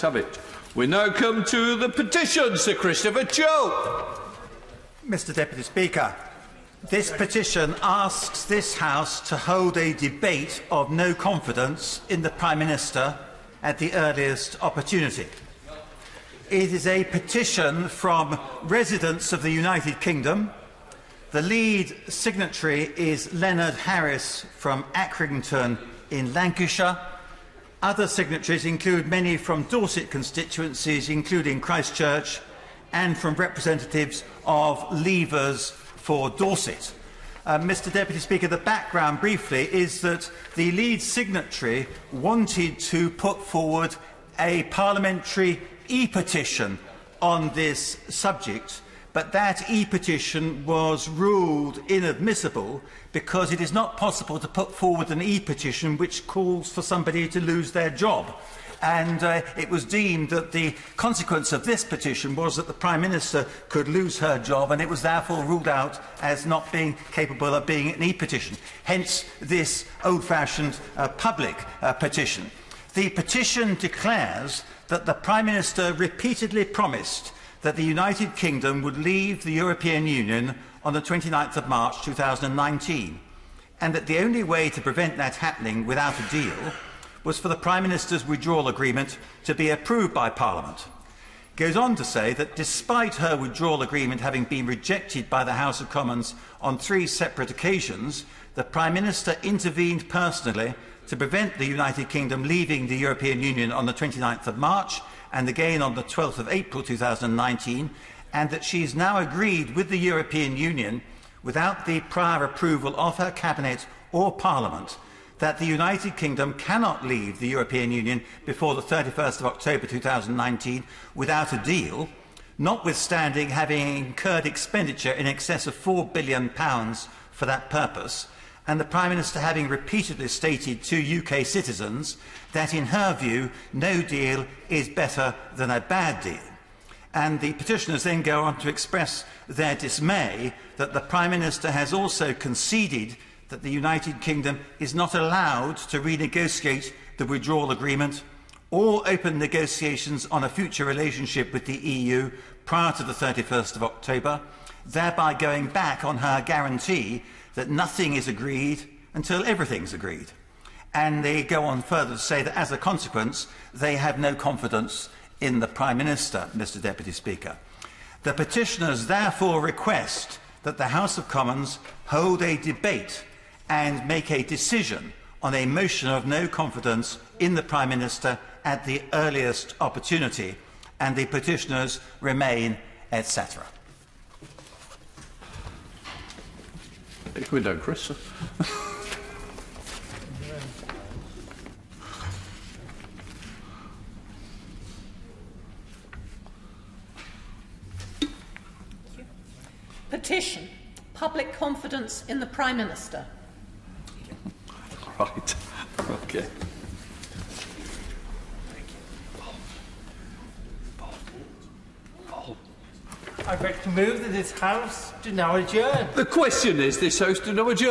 Tubbitt. We now come to the petition. Sir Christopher Chope. Mr Deputy Speaker, this petition asks this House to hold a debate of no confidence in the Prime Minister at the earliest opportunity. It is a petition from residents of the United Kingdom. The lead signatory is Leonard Harris from Accrington in Lancashire. Other signatories include many from Dorset constituencies, including Christchurch, and from representatives of Leavers for Dorset. Mr Deputy Speaker, the background briefly is that the lead signatory wanted to put forward a parliamentary e-petition on this subject, but that e-petition was ruled inadmissible because it is not possible to put forward an e-petition which calls for somebody to lose their job. And it was deemed that the consequence of this petition was that the Prime Minister could lose her job, and it was therefore ruled out as not being capable of being an e-petition. Hence this old-fashioned public petition. The petition declares that the Prime Minister repeatedly promised that the United Kingdom would leave the European Union on the 29th of March 2019, and that the only way to prevent that happening without a deal was for the Prime Minister's withdrawal agreement to be approved by Parliament. It goes on to say that despite her withdrawal agreement having been rejected by the House of Commons on 3 separate occasions, the Prime Minister intervened personally to prevent the United Kingdom leaving the European Union on the 29th of March and again on the 12th of April 2019, and that she has now agreed with the European Union, without the prior approval of her Cabinet or Parliament, that the United Kingdom cannot leave the European Union before the 31st of October 2019 without a deal, notwithstanding having incurred expenditure in excess of £4 billion for that purpose, and the Prime Minister having repeatedly stated to UK citizens that, in her view, no deal is better than a bad deal. And the petitioners then go on to express their dismay that the Prime Minister has also conceded that the United Kingdom is not allowed to renegotiate the withdrawal agreement or open negotiations on a future relationship with the EU prior to the 31st of October, thereby going back on her guarantee that nothing is agreed until everything's agreed. And they go on further to say that, as a consequence, they have no confidence in the Prime Minister, Mr Deputy Speaker. The petitioners therefore request that the House of Commons hold a debate and make a decision on a motion of no confidence in the Prime Minister at the earliest opportunity, and the petitioners remain, etc. If we don't, Chris. Petition: public confidence in the Prime Minister. Right. Okay. I beg to move that this House do now adjourn. The question is, this House do now adjourn.